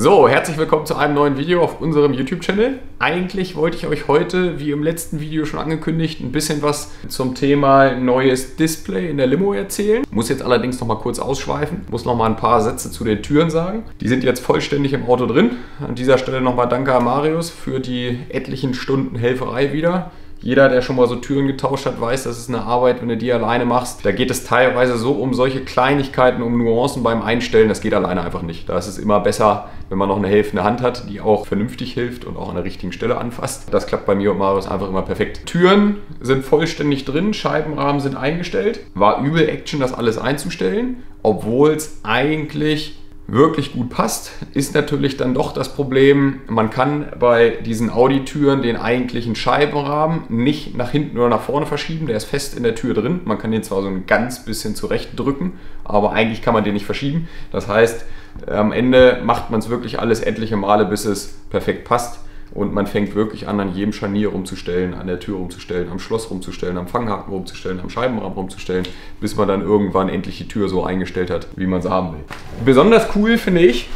So, herzlich willkommen zu einem neuen Video auf unserem YouTube-Channel. Eigentlich wollte ich euch heute, wie im letzten Video schon angekündigt, ein bisschen was zum Thema neues Display in der Limo erzählen. Muss jetzt allerdings noch mal kurz ausschweifen, muss noch mal ein paar Sätze zu den Türen sagen. Die sind jetzt vollständig im Auto drin. An dieser Stelle nochmal danke an Marius für die etlichen Stunden Helferei wieder. Jeder, der schon mal so Türen getauscht hat, weiß, das ist eine Arbeit, wenn du die alleine machst. Da geht es teilweise so um solche Kleinigkeiten, um Nuancen beim Einstellen. Das geht alleine einfach nicht. Da ist es immer besser, wenn man noch eine helfende Hand hat, die auch vernünftig hilft und auch an der richtigen Stelle anfasst. Das klappt bei mir und Marius einfach immer perfekt. Türen sind vollständig drin, Scheibenrahmen sind eingestellt. War übel Action, das alles einzustellen, obwohl es eigentlich wirklich gut passt, ist natürlich dann doch das Problem, man kann bei diesen Audi-Türen den eigentlichen Scheibenrahmen nicht nach hinten oder nach vorne verschieben, der ist fest in der Tür drin. Man kann den zwar so ein ganz bisschen zurecht drücken, aber eigentlich kann man den nicht verschieben. Das heißt, am Ende macht man es wirklich alles etliche Male, bis es perfekt passt. Und man fängt wirklich an jedem Scharnier rumzustellen, an der Tür rumzustellen, am Schloss rumzustellen, am Fanghaken rumzustellen, am Scheibenrahmen rumzustellen, bis man dann irgendwann endlich die Tür so eingestellt hat, wie man es haben will. Besonders cool finde ich,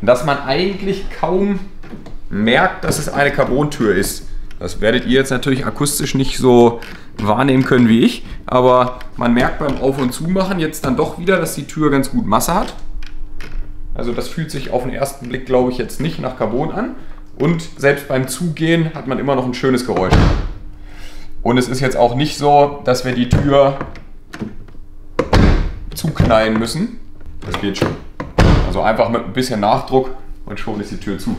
dass man eigentlich kaum merkt, dass es eine Carbontür ist. Das werdet ihr jetzt natürlich akustisch nicht so wahrnehmen können wie ich, aber man merkt beim Auf- und Zumachen jetzt dann doch wieder, dass die Tür ganz gut Masse hat. Also das fühlt sich auf den ersten Blick, glaube ich, jetzt nicht nach Carbon an. Und selbst beim Zugehen hat man immer noch ein schönes Geräusch. Und es ist jetzt auch nicht so, dass wir die Tür zuknallen müssen. Das geht schon. Also einfach mit ein bisschen Nachdruck und schon ist die Tür zu.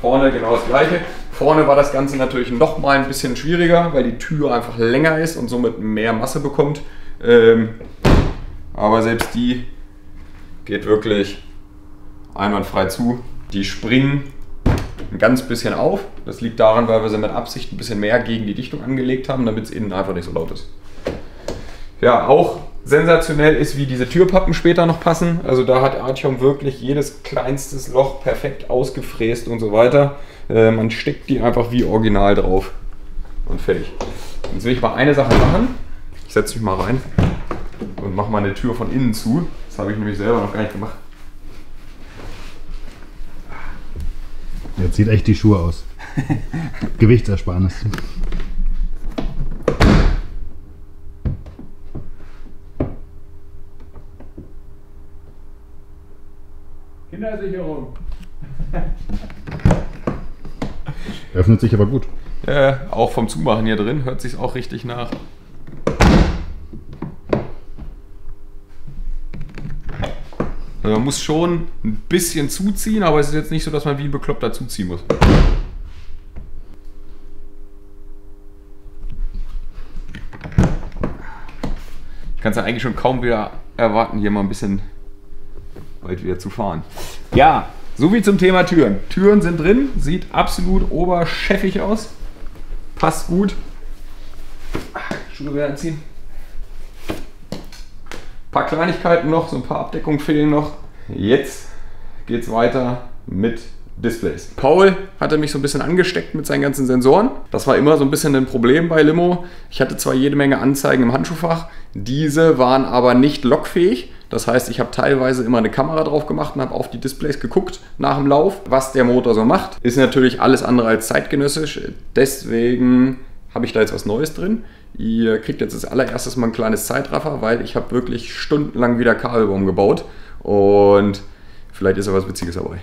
Vorne genau das Gleiche. Vorne war das Ganze natürlich noch mal ein bisschen schwieriger, weil die Tür einfach länger ist und somit mehr Masse bekommt. Aber selbst die geht wirklich einwandfrei zu. Die springen ein ganz bisschen auf. Das liegt daran, weil wir sie mit Absicht ein bisschen mehr gegen die Dichtung angelegt haben, damit es innen einfach nicht so laut ist. Ja, auch sensationell ist, wie diese Türpappen später noch passen. Also da hat Artyom wirklich jedes kleinste Loch perfekt ausgefräst und so weiter. Man steckt die einfach wie original drauf und fertig. Jetzt will ich mal eine Sache machen. Ich setze mich mal rein und mache mal eine Tür von innen zu. Das habe ich nämlich selber noch gar nicht gemacht. Jetzt sieht echt die Schuhe aus. Gewichtsersparnis. Kindersicherung. Öffnet sich aber gut. Ja, auch vom Zumachen hier drin hört sich auch richtig nach. Also man muss schon ein bisschen zuziehen, aber es ist jetzt nicht so, dass man wie ein Bekloppter zuziehen muss. Ich kann es ja eigentlich schon kaum wieder erwarten, hier mal ein bisschen bald wieder zu fahren. Ja, so wie zum Thema Türen. Türen sind drin, sieht absolut oberschäffig aus, passt gut. Schuhe wieder anziehen. Ein paar Kleinigkeiten noch, so ein paar Abdeckungen fehlen noch. Jetzt geht es weiter mit Displays. Paul hatte mich so ein bisschen angesteckt mit seinen ganzen Sensoren. Das war immer so ein bisschen ein Problem bei Limo. Ich hatte zwar jede Menge Anzeigen im Handschuhfach, diese waren aber nicht lockfähig. Das heißt, ich habe teilweise immer eine Kamera drauf gemacht und habe auf die Displays geguckt nach dem Lauf. Was der Motor so macht, ist natürlich alles andere als zeitgenössisch. Deswegen habe ich da jetzt was Neues drin. Ihr kriegt jetzt als allererstes mal ein kleines Zeitraffer, weil ich habe wirklich stundenlang wieder Kabelbaum gebaut und vielleicht ist ja was Witziges dabei.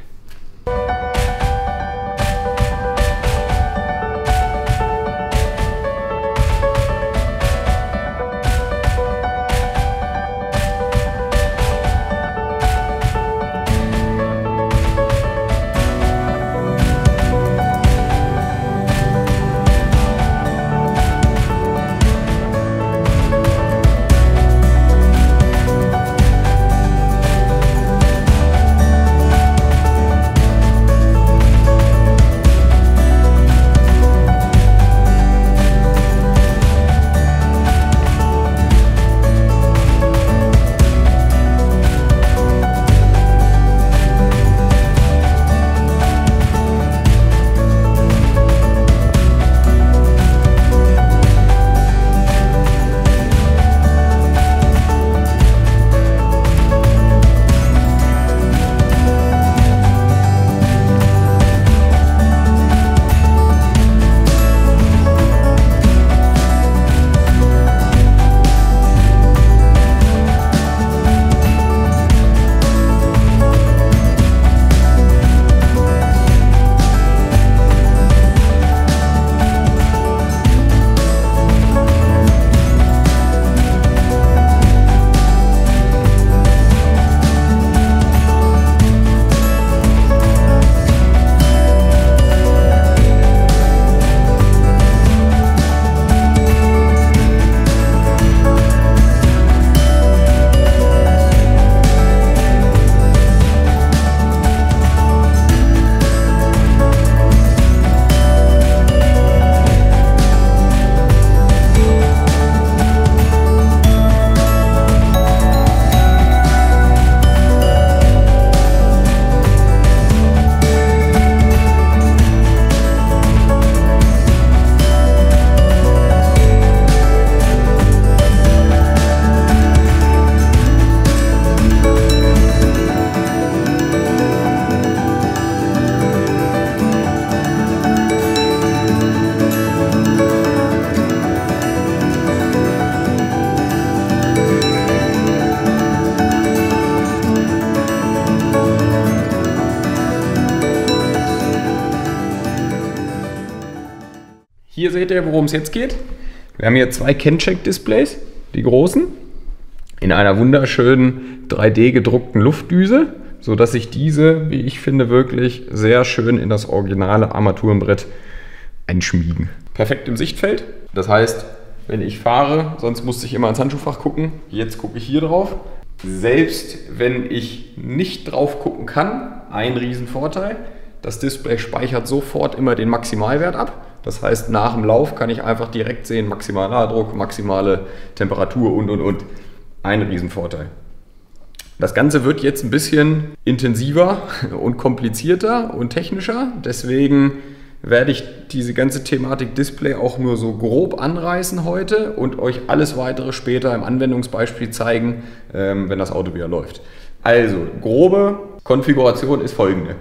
Hier seht ihr, worum es jetzt geht. Wir haben hier zwei Kencheck-Displays, die großen, in einer wunderschönen 3D gedruckten Luftdüse, sodass sich diese, wie ich finde, wirklich sehr schön in das originale Armaturenbrett einschmiegen. Perfekt im Sichtfeld. Das heißt, wenn ich fahre, sonst musste ich immer ans Handschuhfach gucken. Jetzt gucke ich hier drauf. Selbst wenn ich nicht drauf gucken kann, ein Riesenvorteil. Das Display speichert sofort immer den Maximalwert ab. Das heißt, nach dem Lauf kann ich einfach direkt sehen, maximaler Druck, maximale Temperatur und. Ein Riesenvorteil. Das Ganze wird jetzt ein bisschen intensiver und komplizierter und technischer. Deswegen werde ich diese ganze Thematik Display auch nur so grob anreißen heute und euch alles weitere später im Anwendungsbeispiel zeigen, wenn das Auto wieder läuft. Also, grobe Konfiguration ist folgende.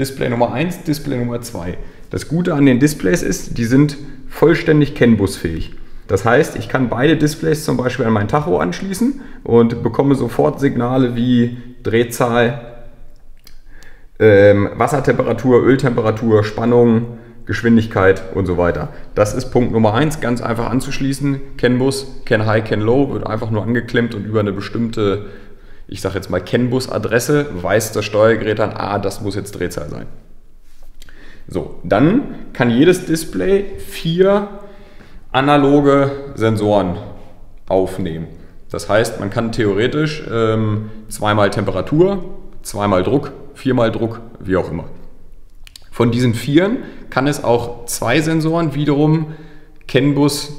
Display Nummer 1, Display Nummer 2. Das Gute an den Displays ist, die sind vollständig CAN-busfähig. Das heißt, ich kann beide Displays zum Beispiel an mein Tacho anschließen und bekomme sofort Signale wie Drehzahl, Wassertemperatur, Öltemperatur, Spannung, Geschwindigkeit und so weiter. Das ist Punkt Nummer 1, ganz einfach anzuschließen. CAN-Bus, CAN-High, CAN-Low wird einfach nur angeklemmt und über eine bestimmte, ich sage jetzt mal CAN-Bus-Adresse, weiß das Steuergerät dann, ah, das muss jetzt Drehzahl sein. So, dann kann jedes Display 4 analoge Sensoren aufnehmen. Das heißt, man kann theoretisch zweimal Temperatur, zweimal Druck, viermal Druck, wie auch immer. Von diesen 4 kann es auch 2 Sensoren wiederum CAN-Bus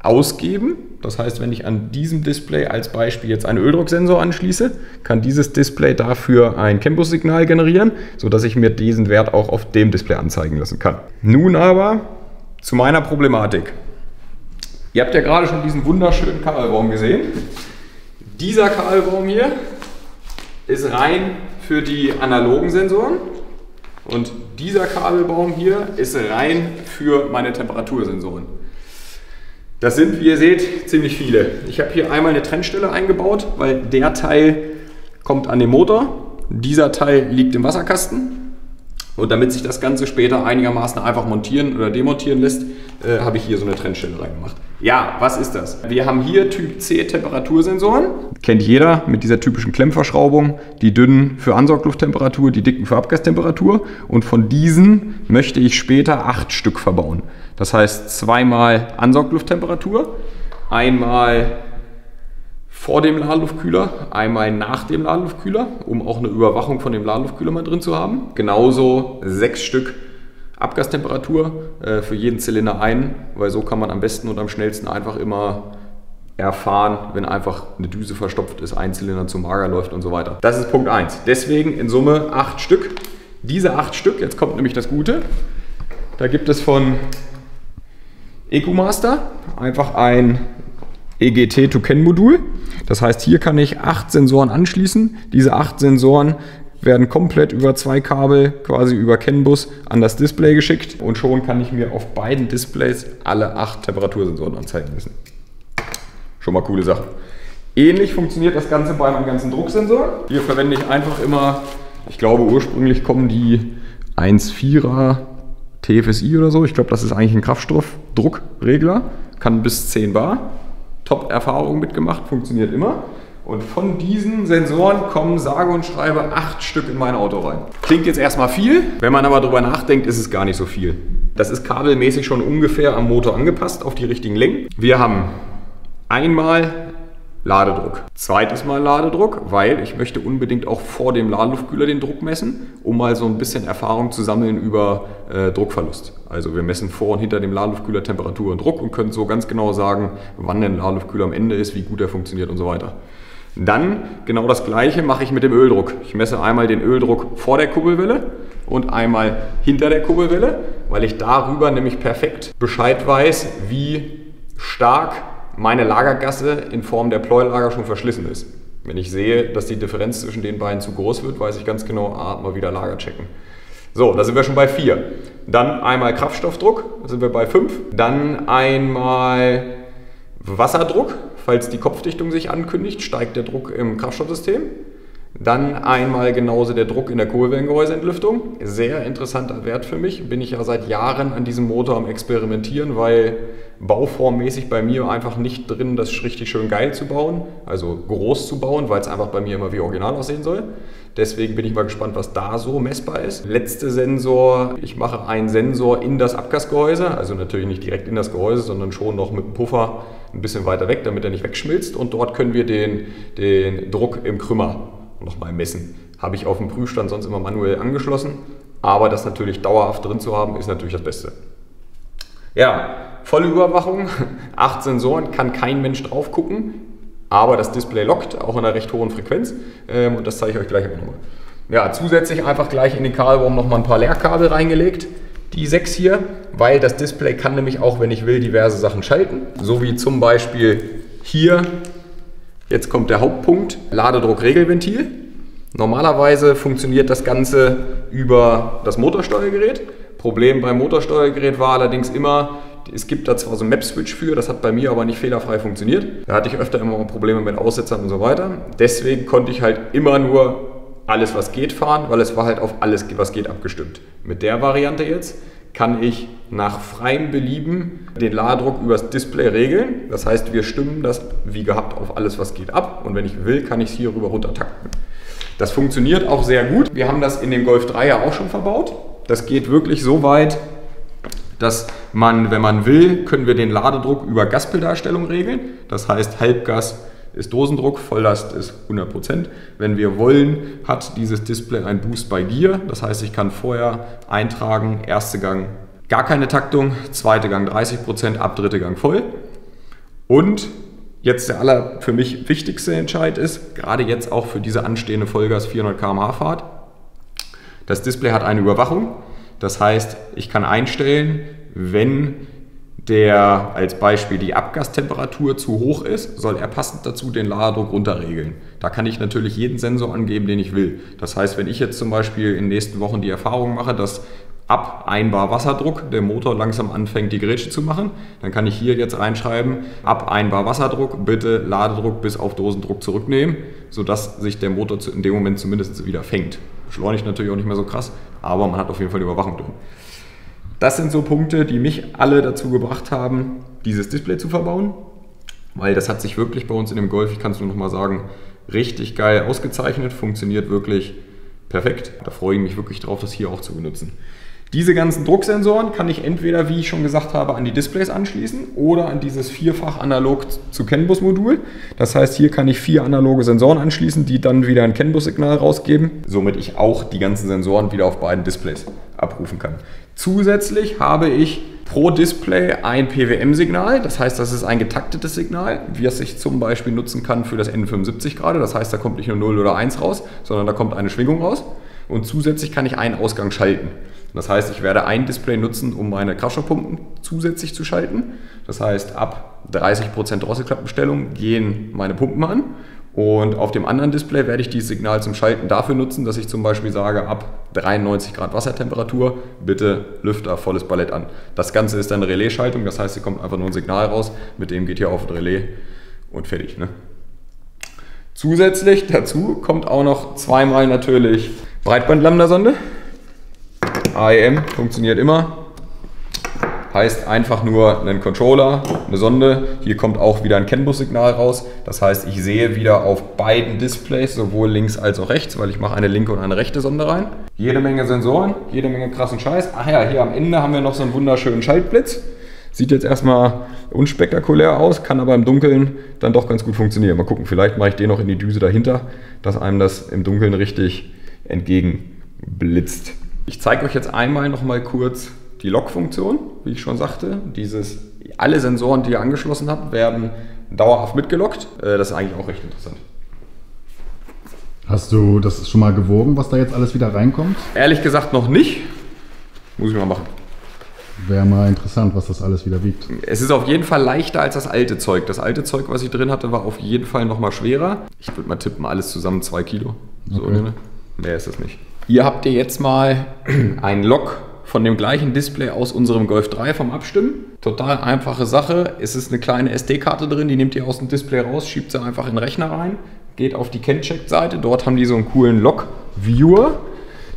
ausgeben. Das heißt, wenn ich an diesem Display als Beispiel jetzt einen Öldrucksensor anschließe, kann dieses Display dafür ein CAN-Bus-Signal generieren, sodass ich mir diesen Wert auch auf dem Display anzeigen lassen kann. Nun aber zu meiner Problematik. Ihr habt ja gerade schon diesen wunderschönen Kabelbaum gesehen. Dieser Kabelbaum hier ist rein für die analogen Sensoren und dieser Kabelbaum hier ist rein für meine Temperatursensoren. Das sind, wie ihr seht, ziemlich viele. Ich habe hier einmal eine Trennstelle eingebaut, weil der Teil kommt an den Motor, dieser Teil liegt im Wasserkasten. Und damit sich das Ganze später einigermaßen einfach montieren oder demontieren lässt, habe ich hier so eine Trennstelle reingemacht. Ja, was ist das? Wir haben hier Typ C Temperatursensoren. Kennt jeder mit dieser typischen Klemmverschraubung. Die dünnen für Ansauglufttemperatur, die dicken für Abgastemperatur. Und von diesen möchte ich später 8 Stück verbauen. Das heißt zweimal Ansauglufttemperatur, einmal vor dem Ladeluftkühler, einmal nach dem Ladeluftkühler, um auch eine Überwachung von dem Ladeluftkühler mal drin zu haben. Genauso 6 Stück Abgastemperatur für jeden Zylinder ein, weil so kann man am besten und am schnellsten einfach immer erfahren, wenn einfach eine Düse verstopft ist, ein Zylinder zu mager läuft und so weiter. Das ist Punkt 1. Deswegen in Summe 8 Stück. Diese 8 Stück, jetzt kommt nämlich das Gute, da gibt es von EcoMaster einfach ein EGT-to-CAN-Modul. Das heißt, hier kann ich 8 Sensoren anschließen. Diese 8 Sensoren werden komplett über 2 Kabel, quasi über CAN-Bus, an das Display geschickt. Und schon kann ich mir auf beiden Displays alle 8 Temperatursensoren anzeigen lassen. Schon mal coole Sache. Ähnlich funktioniert das Ganze bei meinem ganzen Drucksensor. Hier verwende ich einfach immer, ich glaube ursprünglich kommen die 1,4er TFSI oder so. Ich glaube, das ist eigentlich ein Kraftstoffdruckregler. Kann bis 10 Bar. Top-Erfahrung mitgemacht, funktioniert immer. Und von diesen Sensoren kommen sage und schreibe 8 Stück in mein Auto rein. Klingt jetzt erstmal viel, wenn man aber drüber nachdenkt, ist es gar nicht so viel. Das ist kabelmäßig schon ungefähr am Motor angepasst, auf die richtigen Längen. Wir haben einmal Ladedruck, zweites Mal Ladedruck, weil ich möchte unbedingt auch vor dem Ladeluftkühler den Druck messen, um mal so ein bisschen Erfahrung zu sammeln über Druckverlust. Also wir messen vor und hinter dem Ladeluftkühler Temperatur und Druck und können so ganz genau sagen, wann der Ladeluftkühler am Ende ist, wie gut er funktioniert und so weiter. Dann genau das Gleiche mache ich mit dem Öldruck. Ich messe einmal den Öldruck vor der Kurbelwelle und einmal hinter der Kurbelwelle, weil ich darüber nämlich perfekt Bescheid weiß, wie stark meine Lagergasse in Form der Pleuelager schon verschlissen ist. Wenn ich sehe, dass die Differenz zwischen den beiden zu groß wird, weiß ich ganz genau, ah, mal wieder Lager checken. So, da sind wir schon bei 4. Dann einmal Kraftstoffdruck, da sind wir bei 5. Dann einmal Wasserdruck, falls die Kopfdichtung sich ankündigt, steigt der Druck im Kraftstoffsystem. Dann einmal genauso der Druck in der Kurbelwellengehäuseentlüftung. Sehr interessanter Wert für mich. Bin ich ja seit Jahren an diesem Motor am Experimentieren, weil bauformmäßig bei mir einfach nicht drin, das richtig schön geil zu bauen, also groß zu bauen, weil es einfach bei mir immer wie original aussehen soll. Deswegen bin ich mal gespannt, was da so messbar ist. Letzter Sensor, ich mache einen Sensor in das Abgasgehäuse, also natürlich nicht direkt in das Gehäuse, sondern schon noch mit dem Puffer ein bisschen weiter weg, damit er nicht wegschmilzt. Und dort können wir den Druck im Krümmer nochmal messen. Habe ich auf dem Prüfstand sonst immer manuell angeschlossen, aber das natürlich dauerhaft drin zu haben, ist natürlich das Beste. Ja, volle Überwachung, 8 Sensoren, kann kein Mensch drauf gucken. Aber das Display lockt, auch in einer recht hohen Frequenz, und das zeige ich euch gleich auch nochmal. Ja, zusätzlich einfach gleich in den Kabelbaum nochmal ein paar Leerkabel reingelegt, die 6 hier, weil das Display kann nämlich auch, wenn ich will, diverse Sachen schalten. So wie zum Beispiel hier, jetzt kommt der Hauptpunkt, Ladedruckregelventil. Normalerweise funktioniert das Ganze über das Motorsteuergerät. Problem beim Motorsteuergerät war allerdings immer, es gibt da zwar so einen Map-Switch für, das hat bei mir aber nicht fehlerfrei funktioniert. Da hatte ich öfter immer mal Probleme mit Aussetzern und so weiter. Deswegen konnte ich halt immer nur alles, was geht, fahren, weil es war halt auf alles, was geht, abgestimmt. Mit der Variante jetzt kann ich nach freiem Belieben den Ladedruck übers Display regeln. Das heißt, wir stimmen das wie gehabt auf alles, was geht, ab. Und wenn ich will, kann ich es hier rüber runter takten. Das funktioniert auch sehr gut. Wir haben das in dem Golf 3 ja auch schon verbaut. Das geht wirklich so weit, dass man, wenn man will, können wir den Ladedruck über Gaspedalstellung regeln. Das heißt, Halbgas ist Dosendruck, Volllast ist 100%. Wenn wir wollen, hat dieses Display einen Boost bei Gear. Das heißt, ich kann vorher eintragen, erste Gang gar keine Taktung, zweite Gang 30%, ab dritte Gang voll. Und jetzt der für mich wichtigste Entscheid ist, gerade jetzt auch für diese anstehende Vollgas 400 km/h Fahrt, das Display hat eine Überwachung. Das heißt, ich kann einstellen, wenn als Beispiel die Abgastemperatur zu hoch ist, soll er passend dazu den Ladedruck runterregeln. Da kann ich natürlich jeden Sensor angeben, den ich will. Das heißt, wenn ich jetzt zum Beispiel in den nächsten Wochen die Erfahrung mache, dass ab 1 bar Wasserdruck der Motor langsam anfängt, die Grätsche zu machen, dann kann ich hier jetzt reinschreiben, ab 1 bar Wasserdruck bitte Ladedruck bis auf Dosendruck zurücknehmen, sodass sich der Motor in dem Moment zumindest wieder fängt. Beschleunigt natürlich auch nicht mehr so krass, aber man hat auf jeden Fall die Überwachung drin. Das sind so Punkte, die mich alle dazu gebracht haben, dieses Display zu verbauen, weil das hat sich wirklich bei uns in dem Golf, ich kann es nur noch mal sagen, richtig geil ausgezeichnet, funktioniert wirklich perfekt. Da freue ich mich wirklich drauf, das hier auch zu benutzen. Diese ganzen Drucksensoren kann ich entweder, wie ich schon gesagt habe, an die Displays anschließen oder an dieses 4-fach analog zu CAN-Bus-Modul. Das heißt, hier kann ich 4 analoge Sensoren anschließen, die dann wieder ein CAN-Bus-Signal rausgeben, somit ich auch die ganzen Sensoren wieder auf beiden Displays abrufen kann. Zusätzlich habe ich pro Display ein PWM-Signal, das heißt, das ist ein getaktetes Signal, wie es sich zum Beispiel nutzen kann für das N75 gerade. Das heißt, da kommt nicht nur 0 oder 1 raus, sondern da kommt eine Schwingung raus. Und zusätzlich kann ich einen Ausgang schalten. Das heißt, ich werde ein Display nutzen, um meine Kraftstoffpumpen zusätzlich zu schalten. Das heißt, ab 30% Drosselklappenstellung gehen meine Pumpen an. Und auf dem anderen Display werde ich dieses Signal zum Schalten dafür nutzen, dass ich zum Beispiel sage, ab 93 Grad Wassertemperatur, bitte Lüfter, volles Ballett an. Das Ganze ist dann Relais-Schaltung, das heißt, hier kommt einfach nur ein Signal raus, mit dem geht hier auf ein Relais und fertig, ne? Zusätzlich dazu kommt auch noch zweimal natürlich Breitband-Lambda-Sonde. AEM funktioniert immer. Heißt einfach nur einen Controller, eine Sonde. Hier kommt auch wieder ein CAN-Bus-Signal raus. Das heißt, ich sehe wieder auf beiden Displays, sowohl links als auch rechts, weil ich mache eine linke und eine rechte Sonde rein. Jede Menge Sensoren, jede Menge krassen Scheiß. Ach ja, hier am Ende haben wir noch so einen wunderschönen Schaltblitz. Sieht jetzt erstmal unspektakulär aus, kann aber im Dunkeln dann doch ganz gut funktionieren. Mal gucken, vielleicht mache ich den noch in die Düse dahinter, dass einem das im Dunkeln richtig entgegenblitzt. Ich zeige euch jetzt einmal noch mal kurz die Log-Funktion, wie ich schon sagte. Alle Sensoren, die ihr angeschlossen habt, werden dauerhaft mitgelockt. Das ist eigentlich auch recht interessant. Hast du das schon mal gewogen, was da jetzt alles wieder reinkommt? Ehrlich gesagt noch nicht. Muss ich mal machen. Wäre mal interessant, was das alles wieder wiegt. Es ist auf jeden Fall leichter als das alte Zeug. Das alte Zeug, was ich drin hatte, war auf jeden Fall noch mal schwerer. Ich würde mal tippen, alles zusammen 2 Kilo. So, okay. Ne? Mehr ist das nicht. Hier habt ihr jetzt mal einen Log von dem gleichen Display aus unserem Golf 3 vom Abstimmen. Total einfache Sache. Es ist eine kleine SD-Karte drin, die nehmt ihr aus dem Display raus, schiebt sie einfach in den Rechner rein. geht auf die Kencheck-Seite, dort haben die so einen coolen Log-Viewer.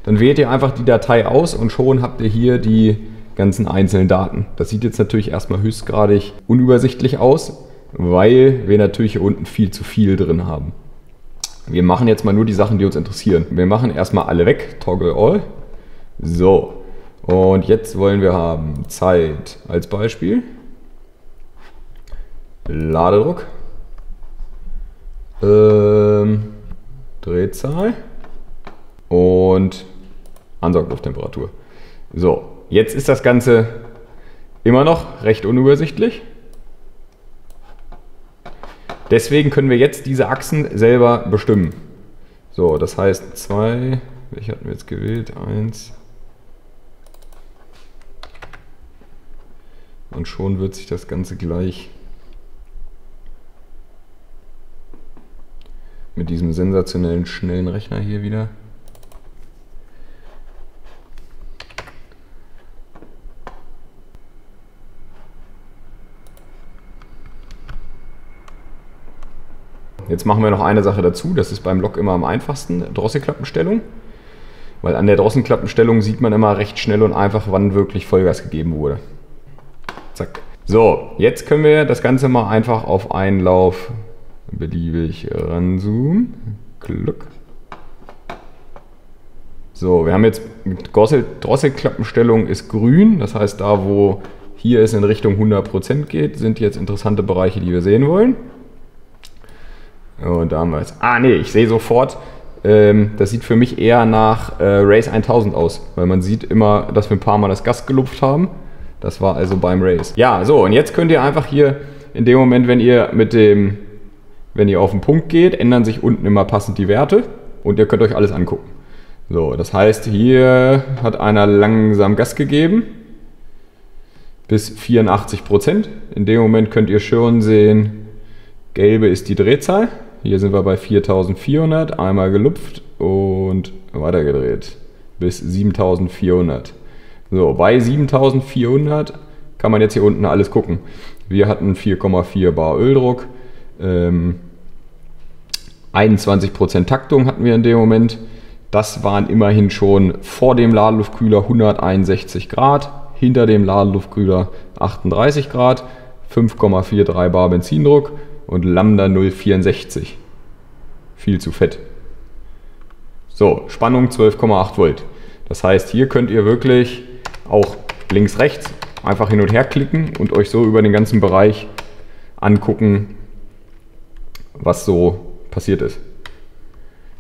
Dann wählt ihr einfach die Datei aus und schon habt ihr hier die ganzen einzelnen Daten. Das sieht jetzt natürlich erstmal höchstgradig unübersichtlich aus, weil wir natürlich hier unten viel zu viel drin haben. Wir machen jetzt mal nur die Sachen, die uns interessieren. Wir machen erstmal alle weg, Toggle All. So, und jetzt wollen wir haben Zeit als Beispiel, Ladedruck, Drehzahl und Ansauglufttemperatur. So, jetzt ist das Ganze immer noch recht unübersichtlich. Deswegen können wir jetzt diese Achsen selber bestimmen. So, das heißt 2, welche hatten wir jetzt gewählt? 1. Und schon wird sich das Ganze gleich mit diesem sensationellen schnellen Rechner hier wieder. Jetzt machen wir noch eine Sache dazu, das ist beim Log immer am einfachsten, Drosselklappenstellung. Weil an der Drosselklappenstellung sieht man immer recht schnell und einfach, wann wirklich Vollgas gegeben wurde. Zack. So, jetzt können wir das Ganze mal einfach auf einen Lauf beliebig ranzoomen. Glück. So, wir haben jetzt Drosselklappenstellung ist grün, das heißt da, wo hier es in Richtung 100% geht, sind jetzt interessante Bereiche, die wir sehen wollen. Und da haben wir jetzt, ich sehe sofort, das sieht für mich eher nach Race 1000 aus, weil man sieht immer, dass wir ein paar Mal das Gas gelupft haben. Das war also beim Race. Ja, so, und jetzt könnt ihr einfach hier in dem Moment, wenn ihr auf den Punkt geht, ändern sich unten immer passend die Werte und ihr könnt euch alles angucken. So, das heißt, hier hat einer langsam Gas gegeben bis 84%. In dem Moment könnt ihr schon sehen, gelbe ist die Drehzahl. Hier sind wir bei 4400, einmal gelupft und weitergedreht bis 7400. So, bei 7400 kann man jetzt hier unten alles gucken. Wir hatten 4,4 Bar Öldruck, 21% Taktung hatten wir in dem Moment. Das waren immerhin schon vor dem Ladeluftkühler 161 Grad, hinter dem Ladeluftkühler 38 Grad, 5,43 Bar Benzindruck und Lambda 0,64. Viel zu fett. So, Spannung 12,8 Volt. Das heißt, hier könnt ihr wirklich auch links, rechts einfach hin und her klicken und euch so über den ganzen Bereich angucken, was so passiert ist.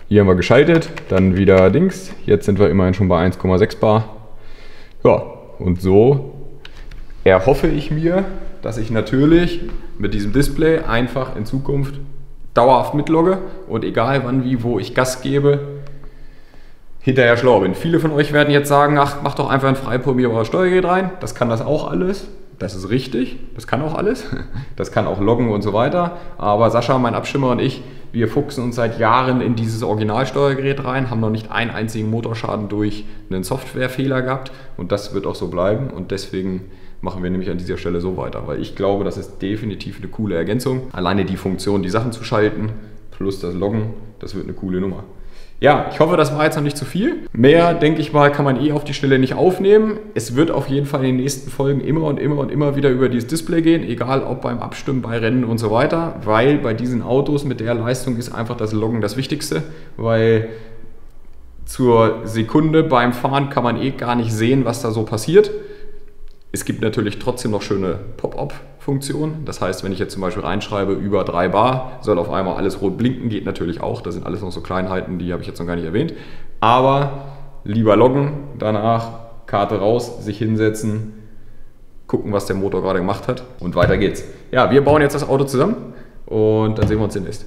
Hier haben wir geschaltet, dann wieder Dings. Jetzt sind wir immerhin schon bei 1,6 Bar. Ja, und so erhoffe ich mir, dass ich natürlich mit diesem Display einfach in Zukunft dauerhaft mitlogge und egal wann, wie, wo ich Gas gebe, hinterher schlau bin. Viele von euch werden jetzt sagen, ach, mach doch einfach ein freiprogrammier Steuergerät rein, das kann das auch alles. Das ist richtig, das kann auch alles, das kann auch loggen und so weiter, aber Sascha, mein Abschimmer und ich, wir fuchsen uns seit Jahren in dieses Originalsteuergerät rein, haben noch nicht einen einzigen Motorschaden durch einen Softwarefehler gehabt und das wird auch so bleiben und deswegen machen wir nämlich an dieser Stelle so weiter, weil ich glaube, das ist definitiv eine coole Ergänzung. Alleine die Funktion, die Sachen zu schalten, plus das Loggen, das wird eine coole Nummer. Ja, ich hoffe, das war jetzt noch nicht zu viel. Mehr, denke ich mal, kann man eh auf die Stelle nicht aufnehmen. Es wird auf jeden Fall in den nächsten Folgen immer wieder über dieses Display gehen, egal ob beim Abstimmen, bei Rennen und so weiter, weil bei diesen Autos mit der Leistung ist einfach das Loggen das Wichtigste, weil zur Sekunde beim Fahren kann man eh gar nicht sehen, was da so passiert. Es gibt natürlich trotzdem noch schöne Pop-up-Funktionen. Das heißt, wenn ich jetzt zum Beispiel reinschreibe, über 3 Bar soll auf einmal alles rot blinken, geht natürlich auch. Da sind alles noch so Kleinheiten, die habe ich jetzt noch gar nicht erwähnt. Aber lieber loggen, danach Karte raus, sich hinsetzen, gucken, was der Motor gerade gemacht hat und weiter geht's. Ja, wir bauen jetzt das Auto zusammen und dann sehen wir uns demnächst.